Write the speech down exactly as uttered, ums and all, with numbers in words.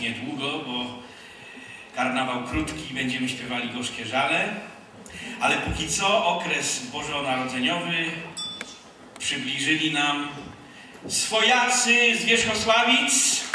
już niedługo, bo karnawał krótki i będziemy śpiewali gorzkie żale. Ale póki co okres bożonarodzeniowy przybliżyli nam Swojacy z Wierzchosławic.